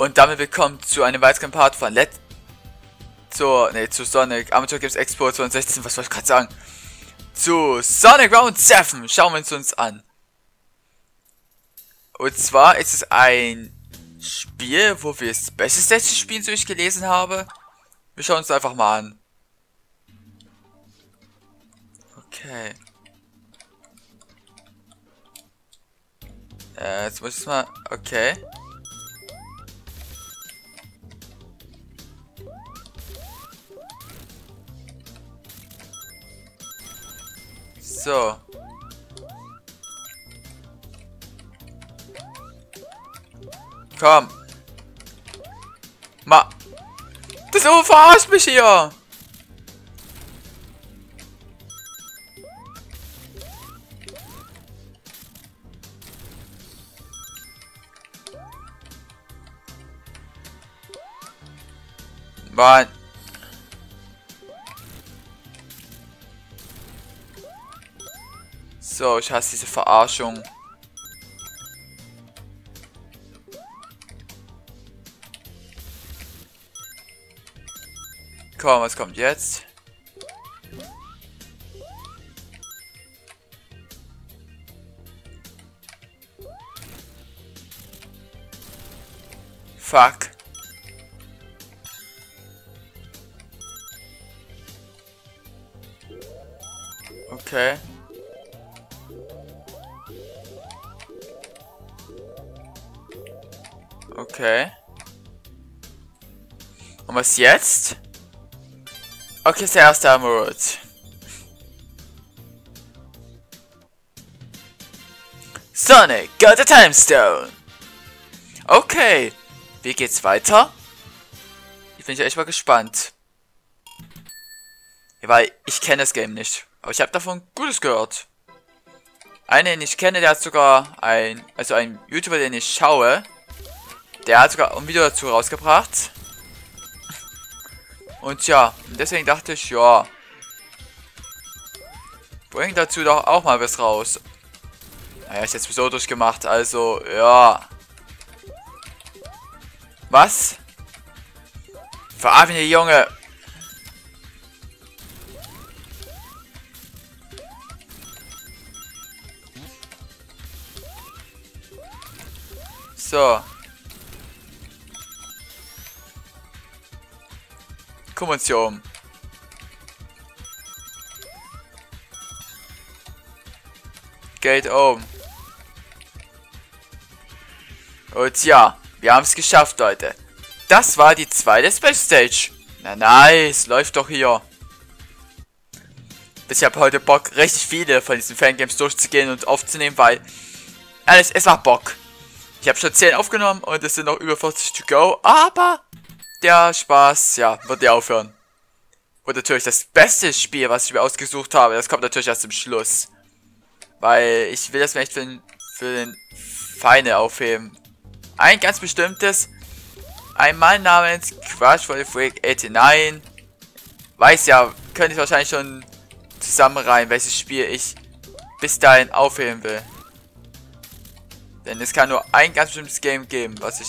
Und damit willkommen zu einem weiteren Part von zu Sonic Amateur Games Expo 2016, was wollte ich gerade sagen? Zu Sonic Round 7, schauen wir uns an. Und zwar ist es ein Spiel, wo wir Space Harrier spielen, so ich gelesen habe. Wir schauen uns einfach mal an. Okay. Jetzt muss ich mal... Okay. So. Komm. Ma. Das Ufer verarscht mich hier. Mann. So, ich hasse diese Verarschung. Komm, was kommt jetzt? Fuck. Okay. Okay. Und was jetzt? Okay, ist der erste Emerald. Sonic got the Time Stone. Okay. Wie geht's weiter? Ich bin echt mal gespannt. Weil ich kenne das Game nicht. Aber ich habe davon Gutes gehört. Einen, den ich kenne, der hat sogar ein YouTuber, den ich schaue, der hat sogar ein Video dazu rausgebracht. Und ja, deswegen dachte ich, ja, bring dazu doch auch mal was raus. Naja, ich habe jetzt so durchgemacht, also, ja. Was? Verarschen die Junge! So. Gucken wir uns hier um. Gate oben. Und ja, wir haben es geschafft, Leute. Das war die zweite Space Stage. Na nice, läuft doch hier. Ich habe heute Bock, richtig viele von diesen Fangames durchzugehen und aufzunehmen, weil alles, es macht Bock. Ich habe schon 10 aufgenommen und es sind noch über 40 to go, aber der Spaß, ja, wird ja aufhören. Und natürlich das beste Spiel, was ich mir ausgesucht habe, das kommt natürlich erst zum Schluss. Weil ich will das mir echt für den Final aufheben. Ein ganz bestimmtes, ein Mann namens Crash for the Freak 89. Weiß ja, könnte ich wahrscheinlich schon zusammenreihen, welches Spiel ich bis dahin aufheben will. Denn es kann nur ein ganz bestimmtes Game geben, was ich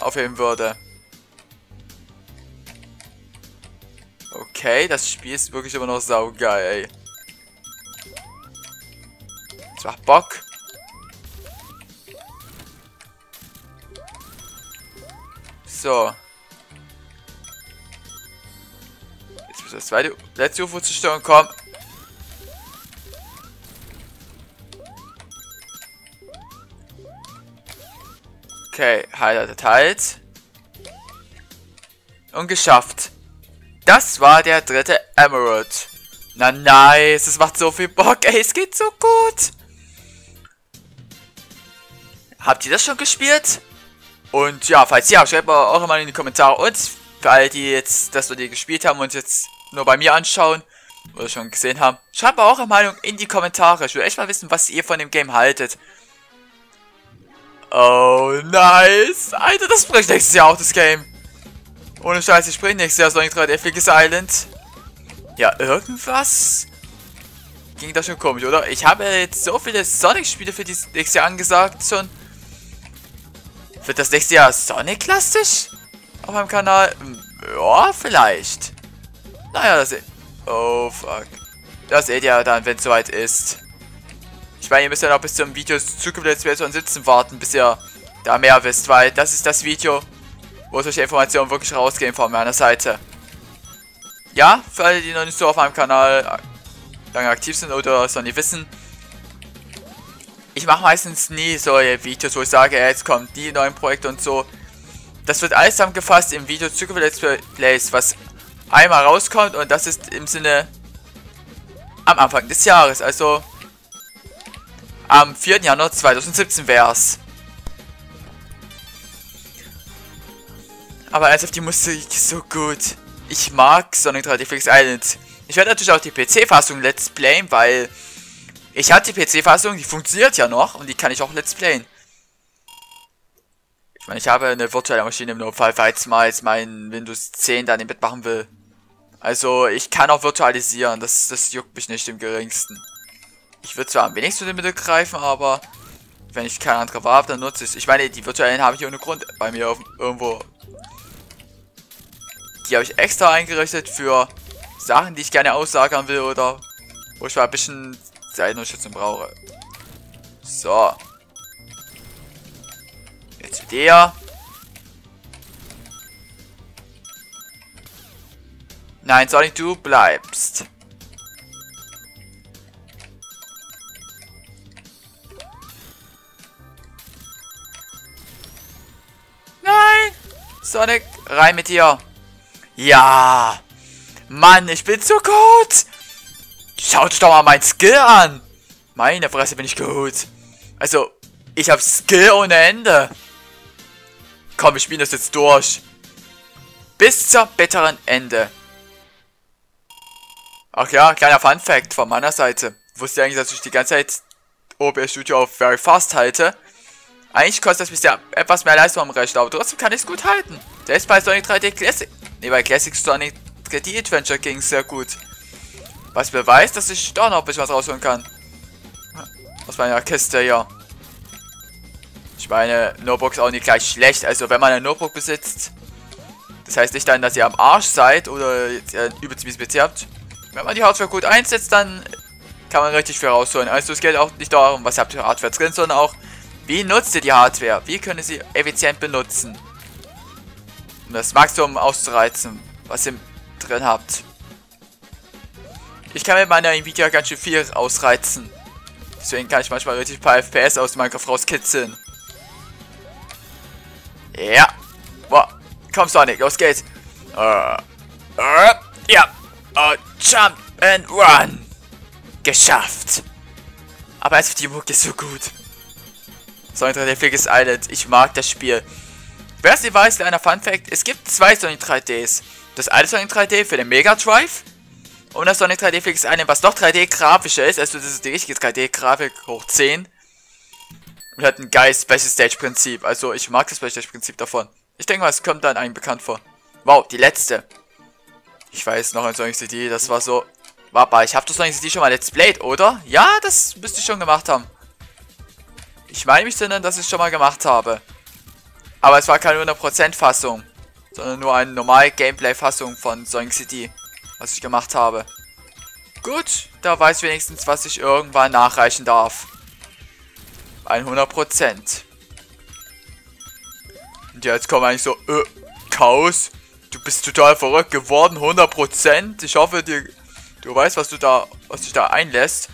aufheben würde. Okay, das Spiel ist wirklich immer noch saugeil, ey. Das macht Bock. So. Jetzt muss das zweite, letzte UFO zur Störung kommen. Okay, halt. Und geschafft. Das war der dritte Emerald. Na nice, es macht so viel Bock, ey, es geht so gut. Habt ihr das schon gespielt? Und ja, falls ja, schreibt mal eure Meinung in die Kommentare. Und für alle, die jetzt das Video gespielt haben und jetzt nur bei mir anschauen oder schon gesehen haben, schreibt mal eure Meinung in die Kommentare. Ich will echt mal wissen, was ihr von dem Game haltet. Oh, nice. Alter, das bringt nächstes Jahr auch das Game. Ohne Scheiß, ich bringe nächstes Jahr Sonic 3D Flickies' Island. Ja, irgendwas ging da schon komisch, oder? Ich habe jetzt so viele Sonic-Spiele für dieses nächste Jahr angesagt schon. Wird das nächste Jahr Sonic-lastisch? Auf meinem Kanal? Ja, vielleicht. Naja, das... Oh, fuck. Das seht ihr dann, wenn es soweit ist. Ich meine, ihr müsst ja noch bis zum Video zukünftiges Let's Play sitzen warten, bis ihr da mehr wisst, weil das ist das Video, wo solche Informationen wirklich rausgehen von meiner Seite. Ja, für alle, die noch nicht so auf meinem Kanal lange aktiv sind oder es noch nicht wissen. Ich mache meistens nie solche Videos, wo ich sage, jetzt kommen die neuen Projekte und so. Das wird alles zusammengefasst im Video zukünftiges Let's Plays, was einmal rauskommt, und das ist im Sinne am Anfang des Jahres, also am 4. Januar 2017 wär's. Aber ernsthaft, die Musik ist so gut. Ich mag Sonic 3D Flickies' Island. Ich werde natürlich auch die PC-Fassung Let's Playen, weil ich hatte die PC-Fassung, die funktioniert ja noch und die kann ich auch Let's Playen. Ich meine, ich habe eine virtuelle Maschine im Notfall, falls mal jetzt mein Windows 10 dann mitmachen will. Also, ich kann auch virtualisieren, das juckt mich nicht im geringsten. Ich würde zwar am wenigsten zu den Mitteln greifen, aber wenn ich keine andere Wahl habe, dann nutze ich es. Ich meine, die virtuellen habe ich ohne Grund bei mir irgendwo. Die habe ich extra eingerichtet für Sachen, die ich gerne auslagern will oder wo ich mal ein bisschen Seitenunterstützung brauche. So. Jetzt der. Nein, Sonic, du bleibst. Nein! Sonic, rein mit dir. Ja! Mann, ich bin zu gut! Schaut euch doch mal mein Skill an! Meine Fresse, bin ich gut! Also, ich hab Skill ohne Ende! Komm, ich spiele das jetzt durch! Bis zum bitteren Ende! Ach ja, kleiner Funfact von meiner Seite. Wusst ihr eigentlich, dass ich die ganze Zeit OBS Studio auf Very Fast halte? Eigentlich kostet das mich ja etwas mehr Leistung am Rechner, aber trotzdem kann ich es gut halten. Selbst bei Sonic 3D Classic... Ne, bei Classic Sonic 3D Adventure ging es sehr gut. Was beweist, dass ich doch noch ein bisschen was rausholen kann. Aus meiner Kiste, ja. Ich meine, Notebook ist auch nicht gleich schlecht. Also, wenn man ein Notebook besitzt, das heißt nicht dann, dass ihr am Arsch seid oder übelst mies PC habt. Wenn man die Hardware gut einsetzt, dann kann man richtig viel rausholen. Also es geht auch nicht darum, was habt ihr Hardware drin, sondern auch, wie nutzt ihr die Hardware? Wie könnt ihr sie effizient benutzen? Um das Maximum auszureizen, was ihr drin habt. Ich kann mit meiner Nvidia ganz schön viel ausreizen. Deswegen kann ich manchmal richtig ein paar FPS aus Minecraft rauskitzeln. Ja. Boah. Komm, Sonic, los geht's. Ja. Jump and run! Geschafft! Aber also die Mucke ist so gut. Sonic 3D Flickies' Island, ich mag das Spiel. Wer es nicht weiß, kleiner Funfact, es gibt zwei Sonic 3Ds. Das alte Sonic 3D für den Mega Drive und das Sonic 3D Flickies' Island, was noch 3D-grafischer ist, also das ist die richtige 3D-Grafik hoch 10. Und hat ein geiles Special Stage-Prinzip, also ich mag das Special Stage-Prinzip davon. Ich denke mal, es kommt dann einem bekannt vor. Wow, die letzte. Ich weiß noch, ein Sonic CD, das war so... Warte, ich hab das Sonic CD schon mal Let's Played, oder? Ja, das müsste ich schon gemacht haben. Ich meine mich denn, dass ich es schon mal gemacht habe. Aber es war keine 100% Fassung, sondern nur eine normale Gameplay-Fassung von Sonic CD, was ich gemacht habe. Gut, da weiß ich wenigstens, was ich irgendwann nachreichen darf. 100%. Und jetzt kommen eigentlich so... Chaos... Du bist total verrückt geworden, 100%. Ich hoffe, du weißt, was dich da einlässt.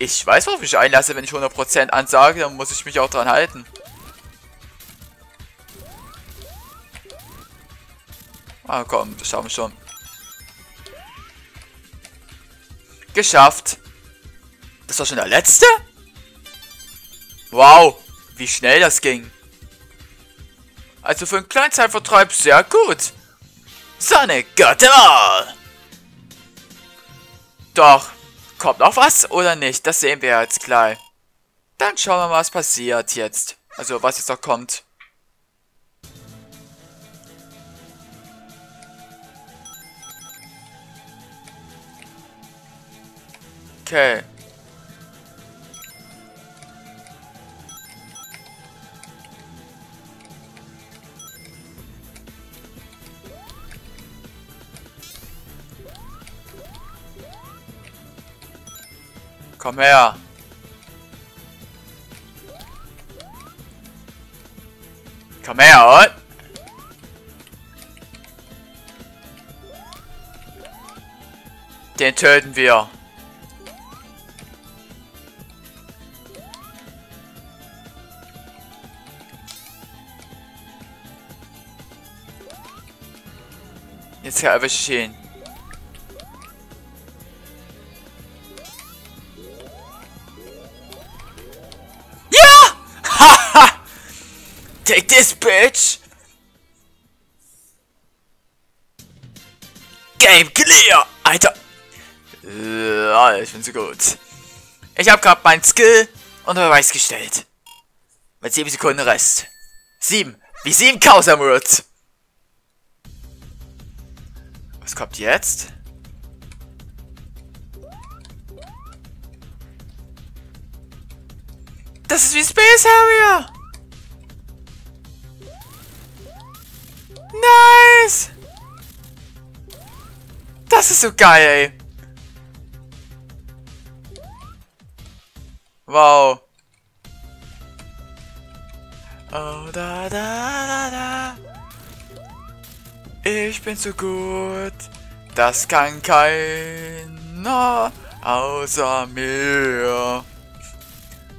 Ich weiß, worauf ich mich einlasse, wenn ich 100% ansage, dann muss ich mich auch dran halten. Ah komm, das schaffen wir schon. Geschafft. Das war schon der letzte? Wow, wie schnell das ging. Also für einen kleinen Zeitvertreib sehr gut. Sonic got it all! Doch, kommt noch was oder nicht? Das sehen wir jetzt gleich. Dann schauen wir mal, was passiert jetzt. Also, was jetzt noch kommt. Okay. Komm her. Komm her, und? Den töten wir. Jetzt erwische ich ihn. Ja! Haha! Take this, bitch! Game clear! Alter! Ich bin so gut. Ich habe gerade meinen Skill unter Beweis gestellt. Mit 7 Sekunden Rest. 7. Wie 7 Kausamurts. Was kommt jetzt? Das ist wie Space Harrier. Nice. Das ist so geil, ey. Wow. Oh, da, da, da, da. Ich bin so gut. Das kann keiner außer mir.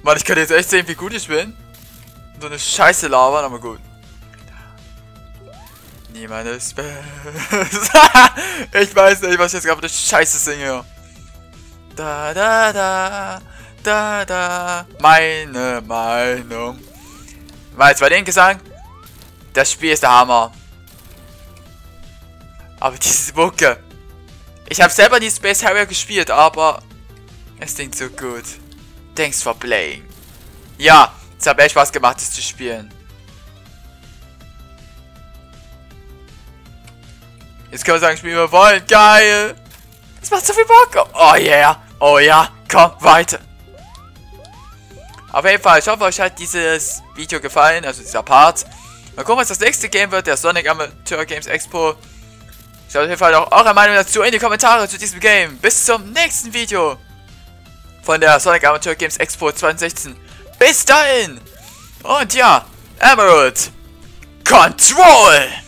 Mann, ich kann jetzt echt sehen, wie gut ich bin. So eine Scheiße labern, aber gut. Niemand ist besser. Ich weiß nicht, was ich jetzt gerade für eine Scheiße singe. Da, da, da. Da, da, meine Meinung. War jetzt bei denen gesagt, das Spiel ist der Hammer. Aber diese Mucke. Ich habe selber die Space Harrier gespielt, aber es klingt so gut. Thanks for playing. Ja, es hat echt Spaß gemacht, das zu spielen. Jetzt können wir sagen, spielen wir wollen. Geil. Es macht so viel Bock. Oh yeah. Oh ja. Komm, weiter. Auf jeden Fall, ich hoffe, euch hat dieses Video gefallen, also dieser Part. Mal gucken, was das nächste Game wird, der Sonic Amateur Games Expo. Schreibt auf jeden Fall auch eure Meinung dazu in die Kommentare zu diesem Game. Bis zum nächsten Video von der Sonic Amateur Games Expo 2016. Bis dahin! Und ja, Emerald Control!